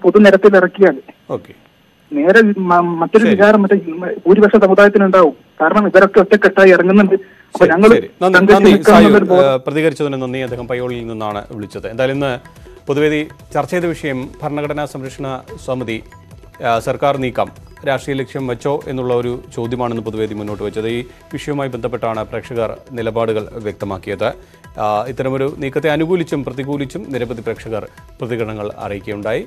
പൊതുനിരത്തിൽ ഇറക്കിയാൽ നേരെ മറ്റൊരു വികാരം മറ്റേ ഭൂരിപക്ഷ സമുദായത്തിനുണ്ടാവും. കാരണം ഇവരൊക്കെ ഒറ്റക്കെട്ടായി ഇറങ്ങുന്നുണ്ട്. പ്രതികരിച്ചതിന് നന്ദി. അദ്ദേഹം പയ്യോളിയിൽ നിന്നാണ് വിളിച്ചത്. എന്തായാലും ഇന്ന് പൊതുവേദി ചർച്ച ചെയ്ത വിഷയം ഭരണഘടനാ സംരക്ഷണ സമിതി സർക്കാർ നീക്കം രാഷ്ട്രീയ ലക്ഷ്യം വെച്ചോ എന്നുള്ള ഒരു ചോദ്യമാണെന്ന് പൊതുവേദി മുന്നോട്ട് വെച്ചത്. ഈ വിഷയവുമായി ബന്ധപ്പെട്ടാണ് പ്രേക്ഷകർ നിലപാടുകൾ വ്യക്തമാക്കിയത്. ഇത്തരമൊരു നീക്കത്തെ അനുകൂലിച്ചും പ്രതികൂലിച്ചും നിരവധി പ്രേക്ഷകർ പ്രതികരണങ്ങൾ അറിയിക്കുകയുണ്ടായി.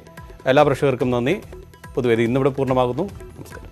എല്ലാ പ്രേക്ഷകർക്കും നന്ദി. പൊതുവേദി ഇന്നിവിടെ പൂർണ്ണമാകുന്നു. നമസ്കാരം.